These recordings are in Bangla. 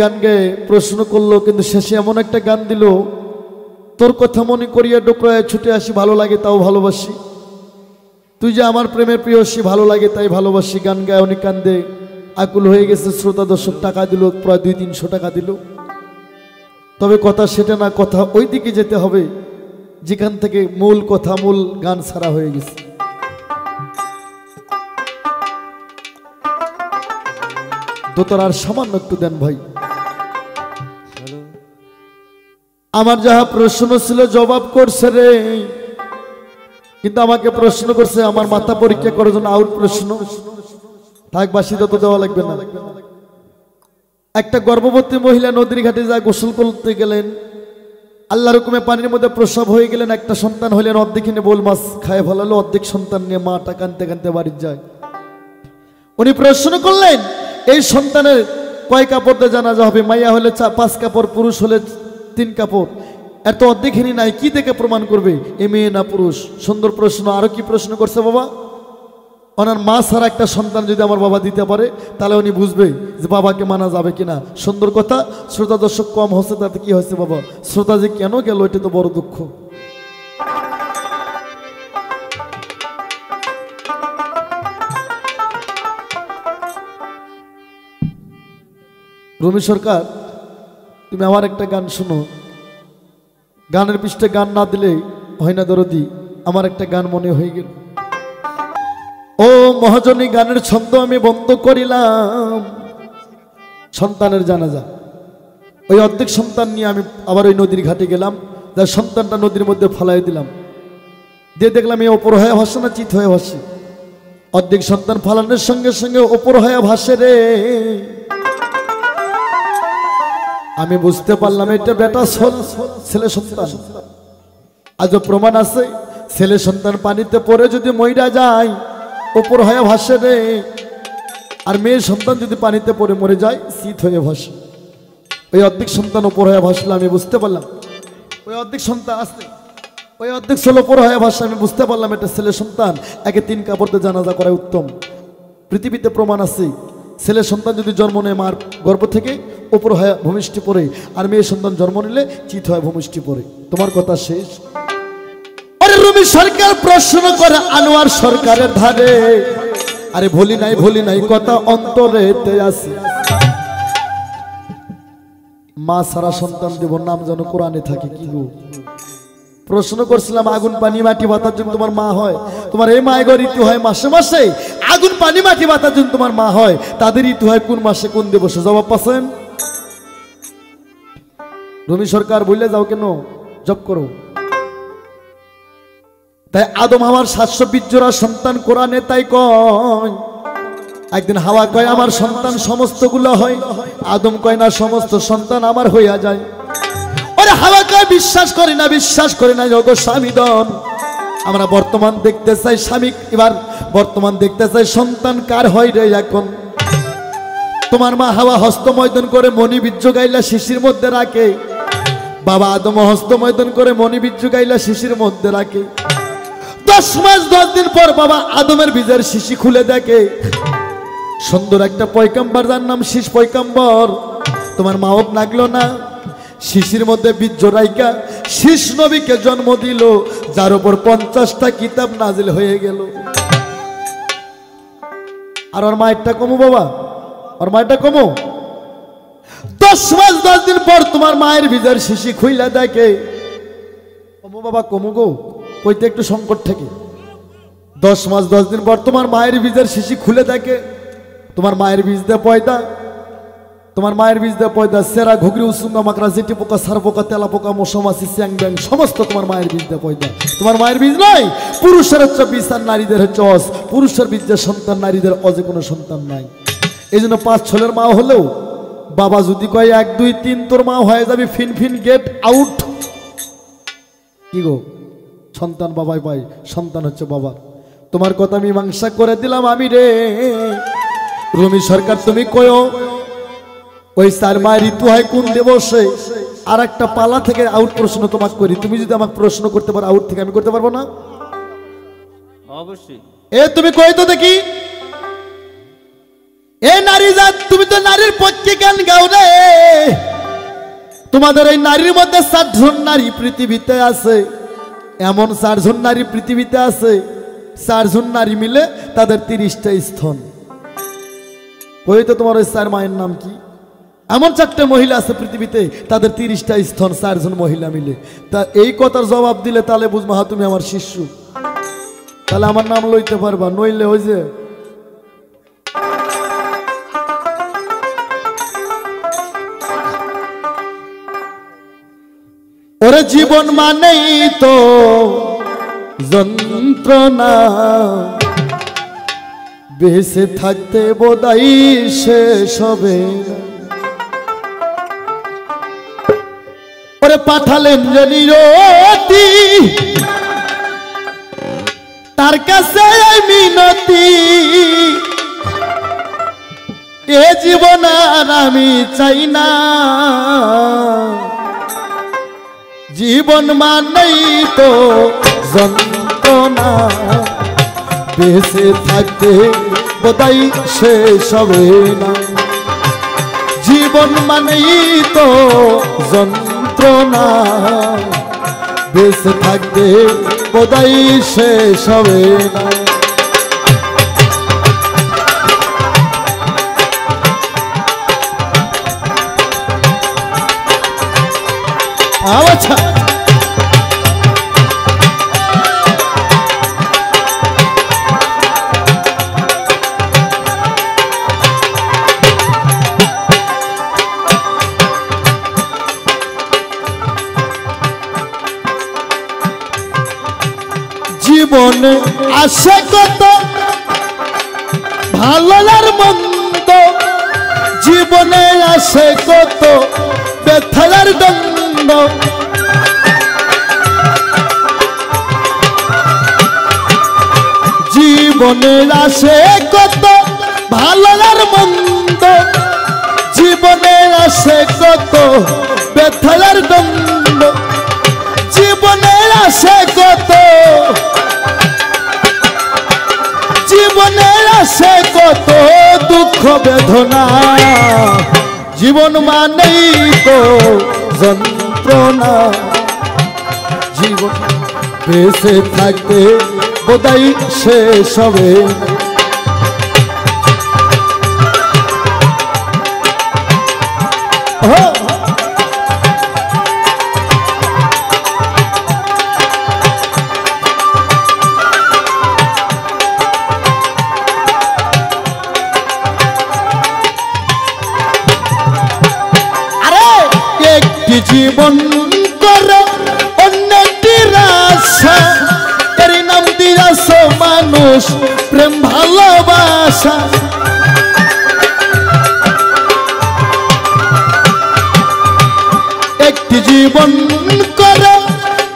গান গেয়ে প্রশ্ন করলো, কিন্তু শেষে এমন একটা গান দিল, তোর কথা মনে করিয়া ডোকরায় ছুটে আসি, ভালো লাগে তাও ভালোবাসি, তুই যে আমার প্রেমের প্রিয়সী, ভালো লাগে তাই ভালোবাসি। গান গায়ে অনেক কান্দে আকুল হয়ে গেছে শ্রোতা দর্শক, টাকা দিল প্রায় 200-300 টাকা দিল। তবে কথা সেটা না, কথা ওই দিকে যেতে হবে যেখান থেকে মূল কথা মূল গান ছাড়া হয়ে গেছে। দোতর আর সামান্য একটু দেন ভাই। আমার যাহা প্রশ্ন ছিল জবাব করছে রে, কিন্তু আমাকে প্রশ্ন করছে আমার মাথা পরীক্ষা করার জন্য। আউট প্রশ্ন থাক, বাসি তো দেওয়া লাগবে না। একটা গর্ভবতী মহিলা নদীর ঘাটে যা গোসল করতে গেলেন, আল্লাহ রকমে পানির মধ্যে প্রসব হয়ে গেলেন, একটা সন্তান হলেন, অর্ধেকখানে বোল মাছ খায় ফেলালো, অর্ধেক সন্তান নিয়ে মাটা কানতে কানতে বাড়ি যায়। উনি প্রশ্ন করলেন এই সন্তানের কয় কাপড় দিয়ে জানাজা হবে, মাইয়া হলে 5 কাপড়, পুরুষ হলে 3 কাপড়, এত অর্ধেকখানি নাই, কি থেকে প্রমাণ করবে এ মেয়ে না পুরুষ? সুন্দর প্রশ্ন। আরো কি প্রশ্ন করছে, বাবা ওনার মা ছাড়া একটা সন্তান যদি আমার বাবা দিতে পারে তাহলে উনি বুঝবে যে বাবাকে মানা যাবে কিনা। সুন্দর কথা। শ্রোতা দর্শক কম হচ্ছে তাতে কি হয়েছে বাবা, শ্রোতা যে কেন গেল এটা তো বড় দুঃখ। রমি সরকার, তুমি আমার একটা গান শোনো, গানের পৃষ্ঠে গান না দিলে হয় না দরদি, আমার একটা গান মনে হয়ে গেল। ও মহাজনী গানের ছন্দ আমি বন্ধ করিলাম, সন্তানের জানাজা। ওই অর্ধেক সন্তান নিয়ে আমি আবার ওই নদীর ঘাটে গেলাম, যার সন্তানটা নদীর মধ্যে ফালাই দিলাম, দিয়ে দেখলাম এ ওপর হয়ে ভাসে না চিত হয়ে ভাসে। অর্ধেক সন্তান ফালানোর সঙ্গে সঙ্গে ওপর হয়ে ভাসে রে। আমি বুঝতে পারলাম এটা বেটা ছেলে সন্তান। আজও প্রমাণ আছে, ছেলে সন্তান পানিতে পড়ে যদি মইরা যায় ওপর হয়ে ভাসে রে, আর মেয়ের সন্তান যদি পানিতে পড়ে মরে যায় শীত হয়ে ভাসে। ওই অর্ধেক সন্তান ওপর হয়ে ভাসলে আমি বুঝতে পারলাম, ওই অর্ধেক সন্তান আসলে ওই অর্ধেক ছেলে ওপর হয়ে ভাসে, আমি বুঝতে পারলাম এটা ছেলে সন্তান, একে 3 কাপড়তে জানাজা করা উত্তম। পৃথিবীতে প্রমাণ আছে, ছেলে সন্তান যদি জন্ম নেয় মার গর্ভ থেকে ওপর হয় ভূমিষ্ঠি পড়ে, আর মেয়ের সন্তান জন্ম নিলে চিত হয় ভূমিষ্ঠি পড়ে। তোমার কথা শেষ। আরে রবি সরকার প্রশ্ন করে আনোয়ার সরকারের ধারে, আরে ভুলি নাই কথা অন্তরেতে আছে। মা সারা সন্তান দেব, নাম যেন কোরআনে থাকে। কি গো, প্রশ্ন করছিলাম আগুন পানি মাটি বাতাস যদি তোমার মা হয়, তোমার এই মায়ের ঋতু হয় মাসে মাসে। আগুন পানি মাটি বাতাস যদি তোমার মা হয়, তাদের ঋতু হয় কোন মাসে কোন দিবসে? জবাব পাচ্ছেন? রবি সরকার বললে যাও কেন, জব করো। তাই আদম আমার 700 সন্তান কোরআনে তাই কয়। একদিন হাওয়া কয় আমার সন্তান সমস্ত গুলো হয়, আদম কয় না সমস্ত সন্তান আমার হইয়া যায়। ওরে হাওয়া কয় বিশ্বাস করি না জগ স্বামীদন। আমরা বর্তমান দেখতে চাই স্বামী, এবার বর্তমান দেখতে চাই সন্তান কার হয় রে। এখন তোমার মা হাওয়া হস্তমৈদন করে মণি বীর্য গাইলা শিশির মধ্যে রাখে, বাবা আদম হস্তমৈদন করে মণি বীর্য গাইলা শিশির মধ্যে রাখে। 10 মাস 10 দিন পর বাবা আদমের বীজের শিশি খুলে দেখে সুন্দর একটা পয়গাম্বর, যার নাম শীষ পয়গাম্বর। তোমার মাও লাগলো না, শিশির মধ্যে বীর্য রাইকা শীষ নবীকে জন্ম দিল, যার উপর 50টা কিতাব নাজিল হয়ে গেল। আর ওর মায়েরটা কমো বাবা, আর মায়েরটা কমো। 10 মাস 10 দিন পর তোমার মায়ের ভিজার শিশি খুইলা দেখে, কমো বাবা কমো গো, কইতে একটু সংকট থেকে। 10 মাস 10 দিন পর তোমার মায়ের ভিজার শিশি খুলে দেখে, তোমার মায়ের বীজ দিয়ে পয়দা, তোমার মায়ের বীজ দিয়ে পয়দা সেরা ঘুগরি উসুঙ্গা মাকড়া জিটি পোকা সার পোকা তেলা পোকা মশামাছি স্যাং ব্যাং সমস্ত তোমার মায়ের বীজ দিয়ে পয়দা। তোমার মায়ের বীজ নয়, পুরুষের হচ্ছে বীজ আর নারীদের হচ্ছে অস। পুরুষের বীজের সন্তান, নারীদের অজে কোনো সন্তান নাই। এই জন্য 5 ছেলের মা হলেও বাবা যদি কয় 1, 2, 3 তোর মা হয়ে যাবে ফিনফিন গেট আউট। কি গো, সন্তান বাবাই পাই, সন্তান হচ্ছে বাবা। তোমার কথা মীমাংসা করে দিলাম আমি রে। রমি সরকার তুমি কয় ওই 4 মায়ের ঋতু হয় কোন দেবসে? আর একটা পালা থেকে আউট প্রশ্ন তোমাকে করি, তুমি যদি আমাকে প্রশ্ন করতে পারো আউট থেকে, আমি করতে পারবো না অবশ্যই। এ তুমি কই তো দেখি, এ নারী জাত তুমি তো নারীর পক্ষে গান গাও রে। तुम्हारे এই নারীর মধ্যে 60 জন নারী পৃথিবীতে আছে। এমন 60 জন নারী পৃথিবীতে আছে, 60 জন নারী মিলে তাদের 30টা স্থান। কই তো তোমার ওই 4 মায়ের নাম কি? এমন 4টা মহিলা আছে পৃথিবীতে, তাদের 30টা স্থান, 4 জন মহিলা মিলে। তা এই কথার জবাব দিলে তাহলে বুঝবা হ্যাঁ তুমি আমার শিষ্য, তাহলে আমার নাম লইতে পারবা, নইলে ওই যে ওরে জীবন মানেই তো যন্ত্রণা, বেঁচে থাকতে বোধহয় শেষ হবে। ওরে পাঠালেন যে নিরতি, তার কাছে মিনতি, এ জীবন আর আমি চাই না। জীবন মানেই তো যন্ত্রণা, বেঁচে থাকতে বোধহয় শেষ হবে না। জীবন মানেই তো যন্ত্রণা, বেঁচে থাকতে বোধহয় শেষ হবে না। আচ্ছা জীবনে আসে কত ভালো আর মন্দ, জীবনে আসে কত ব্যথার দ্বন্দ্ব, জীবনে আসে কত ভালো আর মন্দ, জীবনে আসে কত ব্যথার দ্বন্দ্ব, জীবনে আসে কত, জীবনে আসে কত দুঃখ বেদনা। জীবন মানেই তো যন্ত্রণা, জীবন বেঁচে থাকতে বোধহয় শেষ হবে। জীবন করে অন্যটি রাশা, এর নাম দিয়াছ মানুষ প্রেম ভালোবাসা। একটি জীবন করে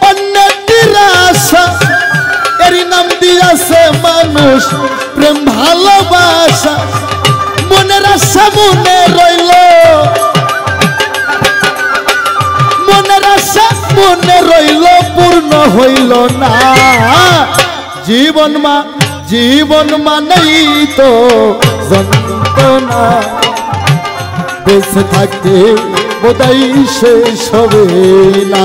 অন্যটি রাশা, এর নাম দিয়াছ মানুষ প্রেম ভালোবাসা। মনের আশা মনে রইল, মনে রইল, পূর্ণ হইল না। জীবন মানেই তো যন্ত্রণা, বেঁচে থাকতে বোধহয় শেষ হবে না।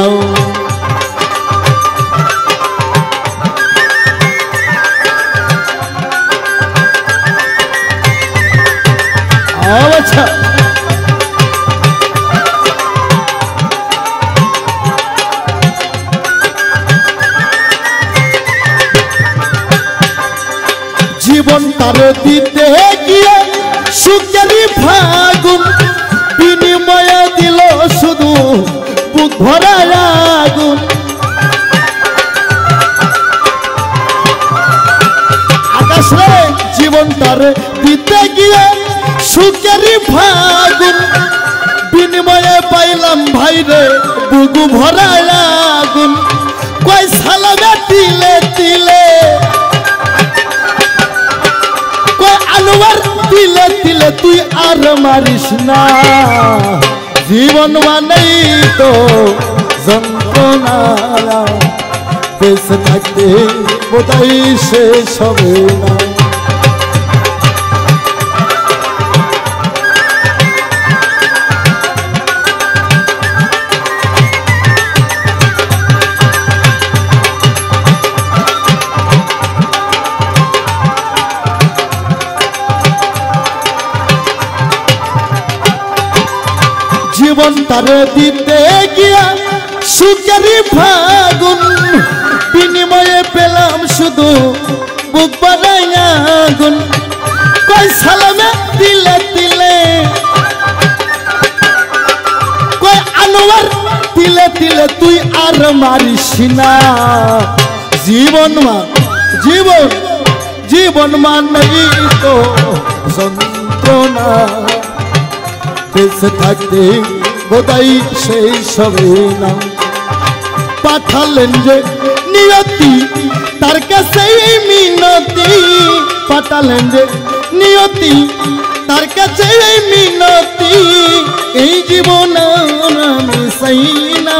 আচ্ছা জীবন তার দিতে গিয়ে সুখেরই ফাগুন, বিনিময়ে দিল শুধু বুক ভরা আগুন। আকাশে জীবন তার দিতে গিয়ে সুখেরই ফাগুন, বিনিময়ে পাইলাম ভাইরে বুক ভরা আগুন। কয় সালা বেটিলে তিলে, তিলে তিলে তুই আর মারিস না। জীবন মানেই তো যন্ত্রণা, বেঁচে থাকতে বোধহয় শেষ হবে না। জীবন তারে দিতে গিয়া সুখেরই ফাগুন বিনিময়ে পেলাম শুধু বুক বানাইয়া আগুন কই সালামে দিলে দিলে কই আনোয়ার দিলে দিলে তুই আর মারিস না জীবন জীবন মানেই তো যন্ত্রণা বেঁচে থাকতে বোধাই সেই সবে না পাঠালেন যে নিয়তি তার কাছেই মিনতি পাঠালেন যে নিয়তি তার কাছেই মিনতি এই জীবন আমি চাই না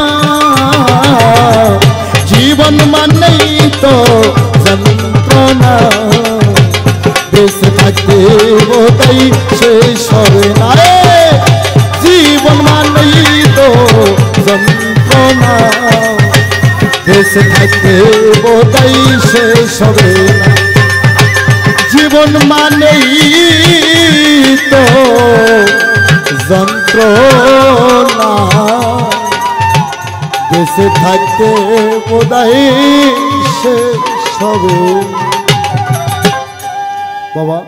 জীবন মানেই তো যন্ত্রণা বেঁচে থাকতে বোধাই সেই সবে না জীবন মানেই তো যন্ত্রণা বেঁচে থাকতে বোধাই শেষ হবে না জীবন মানেই তো যন্ত্রণা বেঁচে থাকতে বোধাই শেষ হবে বাবা।